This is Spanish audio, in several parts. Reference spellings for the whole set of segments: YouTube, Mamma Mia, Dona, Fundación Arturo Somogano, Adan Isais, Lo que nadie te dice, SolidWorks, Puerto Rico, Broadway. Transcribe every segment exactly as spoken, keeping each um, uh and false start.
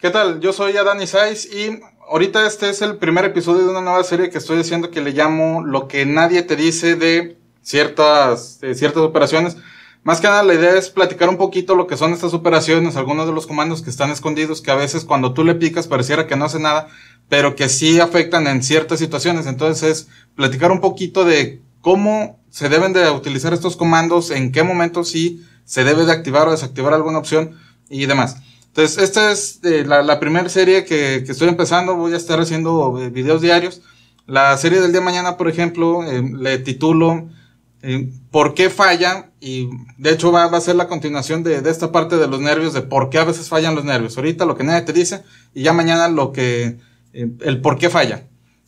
¿Qué tal? Yo soy Adan Isais y ahorita este es el primer episodio de una nueva serie que estoy haciendo que le llamo lo que nadie te dice de ciertas, de ciertas operaciones. Más que nada la idea es platicar un poquito lo que son estas operaciones, algunos de los comandos que están escondidos, que a veces cuando tú le picas pareciera que no hace nada, pero que sí afectan en ciertas situaciones. Entonces, platicar un poquito de cómo se deben de utilizar estos comandos, en qué momento sí se debe de activar o desactivar alguna opción y demás. Entonces, esta es eh, la, la primera serie que, que estoy empezando. Voy a estar haciendo eh, videos diarios. La serie del día de mañana, por ejemplo, eh, le titulo eh, ¿Por qué falla? Y de hecho va, va a ser la continuación de, de esta parte de los nervios, de por qué a veces fallan los nervios. Ahorita lo que nadie te dice y ya mañana lo que eh, el por qué falla.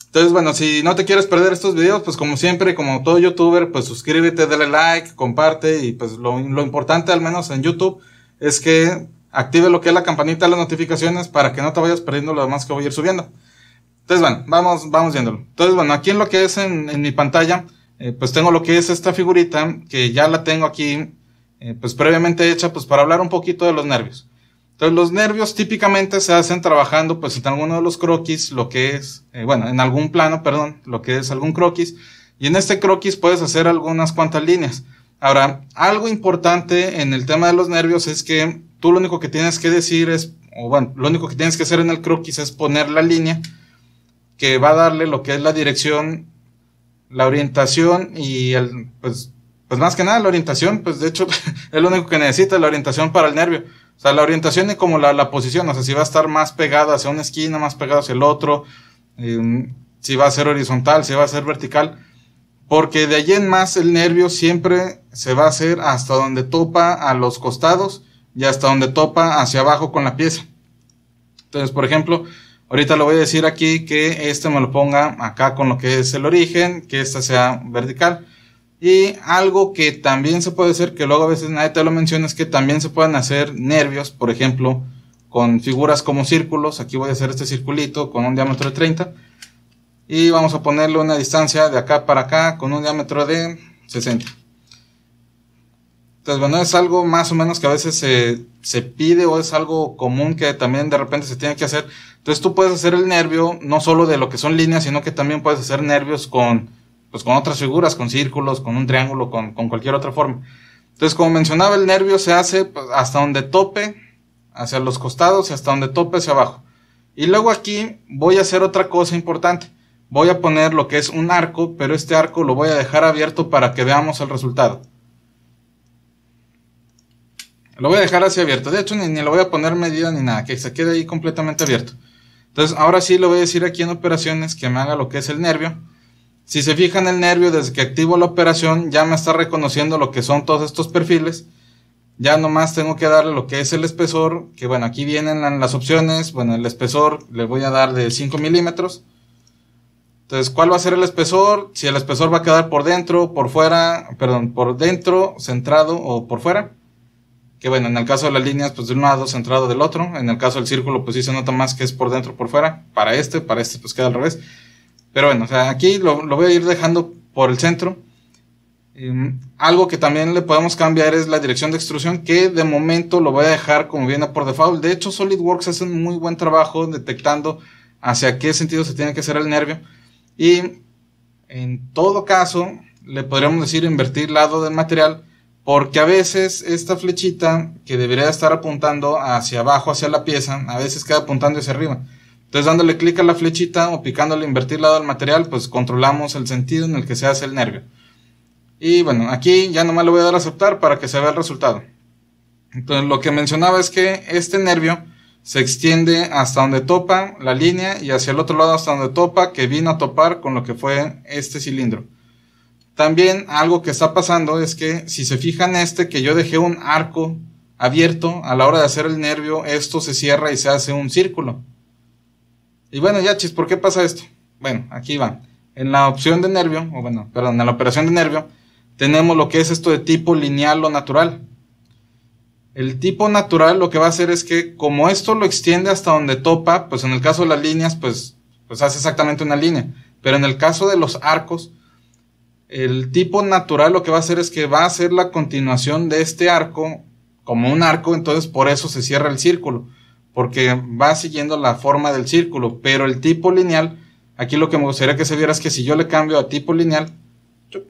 Entonces, bueno, si no te quieres perder estos videos, pues como siempre, como todo youtuber, pues suscríbete, dale like, comparte. Y pues lo, lo importante, al menos en YouTube, es que active lo que es la campanita de las notificaciones para que no te vayas perdiendo lo demás que voy a ir subiendo. Entonces, bueno, vamos, vamos viéndolo. Entonces, bueno, aquí en lo que es en, en mi pantalla, eh, pues tengo lo que es esta figurita, que ya la tengo aquí, eh, pues previamente hecha, pues para hablar un poquito de los nervios. Entonces, los nervios típicamente se hacen trabajando pues en alguno de los croquis, lo que es, eh, bueno, en algún plano, perdón, lo que es algún croquis, y en este croquis puedes hacer algunas cuantas líneas. Ahora, algo importante en el tema de los nervios es que tú lo único que tienes que decir es, o bueno, lo único que tienes que hacer en el croquis es poner la línea que va a darle lo que es la dirección, la orientación y el, pues, pues más que nada la orientación, pues de hecho es lo único que necesita, la orientación para el nervio. O sea, la orientación y como la, la posición, o sea, si va a estar más pegado hacia una esquina, más pegado hacia el otro, eh, si va a ser horizontal, si va a ser vertical, porque de allí en más el nervio siempre se va a hacer hasta donde topa a los costados y hasta donde topa hacia abajo con la pieza. Entonces, por ejemplo, ahorita le voy a decir aquí que este me lo ponga acá con lo que es el origen, que esta sea vertical. Y algo que también se puede hacer, que luego a veces nadie te lo menciona, es que también se pueden hacer nervios, por ejemplo, con figuras como círculos. Aquí voy a hacer este circulito con un diámetro de treinta. Y vamos a ponerle una distancia de acá para acá con un diámetro de sesenta. Entonces, bueno, es algo más o menos que a veces se, se pide o es algo común que también de repente se tiene que hacer. Entonces tú puedes hacer el nervio no solo de lo que son líneas, sino que también puedes hacer nervios con, pues con otras figuras, con círculos, con un triángulo, con, con cualquier otra forma. Entonces, como mencionaba, el nervio se hace pues, hasta donde tope, hacia los costados y hasta donde tope hacia abajo. Y luego aquí voy a hacer otra cosa importante. Voy a poner lo que es un arco, pero este arco lo voy a dejar abierto para que veamos el resultado. Lo voy a dejar así abierto. De hecho, ni, ni le voy a poner medida ni nada, que se quede ahí completamente abierto. Entonces, ahora sí le voy a decir aquí en operaciones que me haga lo que es el nervio. Si se fijan el nervio, desde que activo la operación ya me está reconociendo lo que son todos estos perfiles. Ya nomás tengo que darle lo que es el espesor, que bueno, aquí vienen las opciones. Bueno, el espesor le voy a dar de cinco milímetros. Entonces, ¿cuál va a ser el espesor? Si el espesor va a quedar por dentro, por fuera, perdón, por dentro, centrado o por fuera. Que bueno, en el caso de las líneas, pues de un lado centrado del otro. En el caso del círculo, pues sí se nota más que es por dentro, por fuera. Para este, para este pues queda al revés. Pero bueno, o sea, aquí lo, lo voy a ir dejando por el centro. Eh, algo que también le podemos cambiar es la dirección de extrusión, que de momento lo voy a dejar como viene por default. De hecho, SolidWorks hace un muy buen trabajo detectando hacia qué sentido se tiene que hacer el nervio. Y en todo caso, le podríamos decir invertir lado del material, porque a veces esta flechita que debería estar apuntando hacia abajo, hacia la pieza, a veces queda apuntando hacia arriba. Entonces, dándole clic a la flechita o picándole invertir lado al material, pues controlamos el sentido en el que se hace el nervio. Y bueno, aquí ya nomás le voy a dar a aceptar para que se vea el resultado. Entonces, lo que mencionaba es que este nervio se extiende hasta donde topa la línea y hacia el otro lado hasta donde topa, que vino a topar con lo que fue este cilindro. También algo que está pasando es que, si se fijan este, que yo dejé un arco abierto, a la hora de hacer el nervio, esto se cierra y se hace un círculo. Y bueno, ya chis, ¿por qué pasa esto? Bueno, aquí va. En la opción de nervio, o bueno, perdón, en la operación de nervio, tenemos lo que es esto de tipo lineal o natural. El tipo natural lo que va a hacer es que, como esto lo extiende hasta donde topa, pues en el caso de las líneas, pues, pues hace exactamente una línea. Pero en el caso de los arcos, el tipo natural lo que va a hacer es que va a hacer la continuación de este arco como un arco, entonces por eso se cierra el círculo. porque va siguiendo la forma del círculo, pero el tipo lineal, aquí lo que me gustaría que se viera es que si yo le cambio a tipo lineal,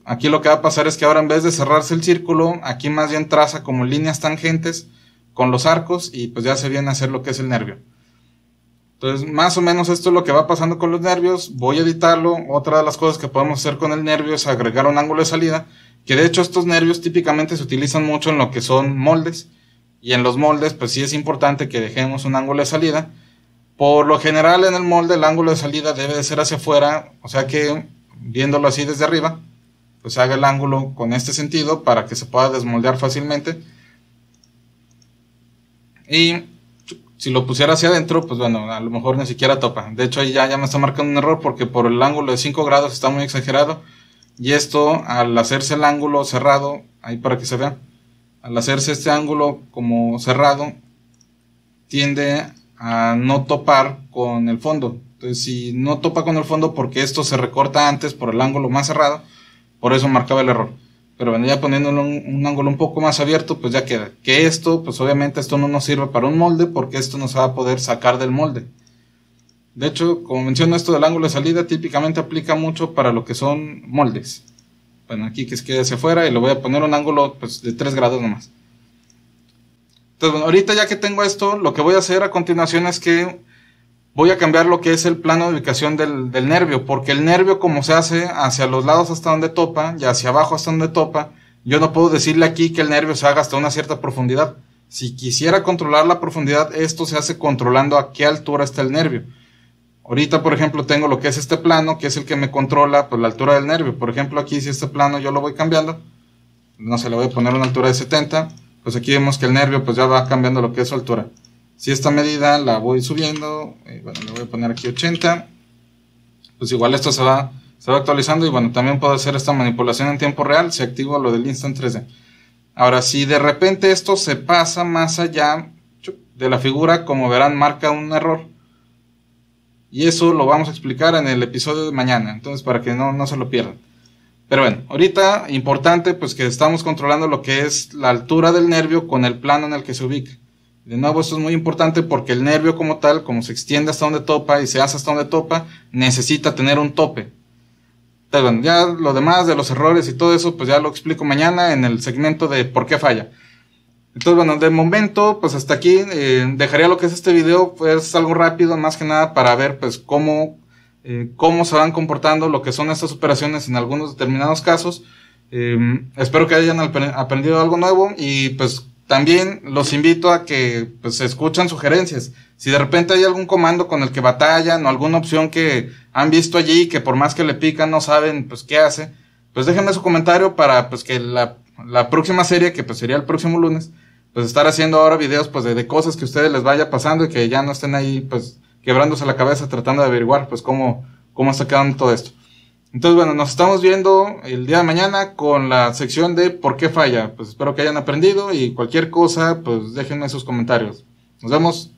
aquí lo que va a pasar es que ahora en vez de cerrarse el círculo, aquí más bien traza como líneas tangentes con los arcos y pues ya se viene a hacer lo que es el nervio. Entonces más o menos esto es lo que va pasando con los nervios. Voy a editarlo. Otra de las cosas que podemos hacer con el nervio es agregar un ángulo de salida, que de hecho estos nervios típicamente se utilizan mucho en lo que son moldes, y en los moldes pues sí es importante que dejemos un ángulo de salida. Por lo general en el molde el ángulo de salida debe de ser hacia afuera, o sea que viéndolo así desde arriba pues haga el ángulo con este sentido para que se pueda desmoldear fácilmente. Y si lo pusiera hacia adentro, pues bueno, a lo mejor ni siquiera topa. De hecho ahí ya, ya me está marcando un error porque por el ángulo de cinco grados está muy exagerado. Y esto al hacerse el ángulo cerrado, ahí para que se vea, al hacerse este ángulo como cerrado, tiende a no topar con el fondo. Entonces si no topa con el fondo porque esto se recorta antes por el ángulo más cerrado, por eso marcaba el error. Pero bueno, ya poniéndolo un, un ángulo un poco más abierto, pues ya queda. Que esto, pues obviamente esto no nos sirve para un molde, porque esto nos va a poder sacar del molde. De hecho, como menciono, esto del ángulo de salida típicamente aplica mucho para lo que son moldes. Bueno, aquí que se quede hacia afuera y le voy a poner un ángulo pues, de tres grados nomás. Entonces, bueno, ahorita ya que tengo esto, lo que voy a hacer a continuación es que voy a cambiar lo que es el plano de ubicación del, del nervio, porque el nervio como se hace hacia los lados hasta donde topa y hacia abajo hasta donde topa, yo no puedo decirle aquí que el nervio se haga hasta una cierta profundidad. Si quisiera controlar la profundidad, esto se hace controlando a qué altura está el nervio. Ahorita por ejemplo tengo lo que es este plano, que es el que me controla pues, la altura del nervio. Por ejemplo aquí si este plano yo lo voy cambiando, no sé, le voy a poner una altura de setenta, pues aquí vemos que el nervio pues ya va cambiando lo que es su altura. Si esta medida la voy subiendo, bueno, le voy a poner aquí ochenta, pues igual esto se va, se va actualizando. Y bueno, también puedo hacer esta manipulación en tiempo real si activo lo del Instant tres D. Ahora, si de repente esto se pasa más allá de la figura, como verán, marca un error. Y eso lo vamos a explicar en el episodio de mañana, entonces para que no, no se lo pierdan. Pero bueno, ahorita importante pues que estamos controlando lo que es la altura del nervio con el plano en el que se ubica. De nuevo, esto es muy importante porque el nervio como tal, como se extiende hasta donde topa y se hace hasta donde topa, necesita tener un tope. Entonces, bueno, ya lo demás de los errores y todo eso, pues ya lo explico mañana en el segmento de por qué falla. Entonces, bueno, de momento, pues hasta aquí eh, dejaría lo que es este video. Pues es algo rápido, más que nada para ver pues cómo, eh, cómo se van comportando lo que son estas operaciones en algunos determinados casos. Eh, espero que hayan aprendido algo nuevo y pues también los invito a que pues, escuchen sugerencias. Si de repente hay algún comando con el que batallan o alguna opción que han visto allí que por más que le pican no saben pues qué hace, pues déjenme su comentario para pues que la, la próxima serie, que pues sería el próximo lunes, pues estar haciendo ahora videos pues de, de cosas que a ustedes les vaya pasando y que ya no estén ahí pues quebrándose la cabeza tratando de averiguar pues cómo, cómo está quedando todo esto. Entonces bueno, nos estamos viendo el día de mañana con la sección de por qué falla. Pues espero que hayan aprendido y cualquier cosa pues déjenme sus comentarios. Nos vemos.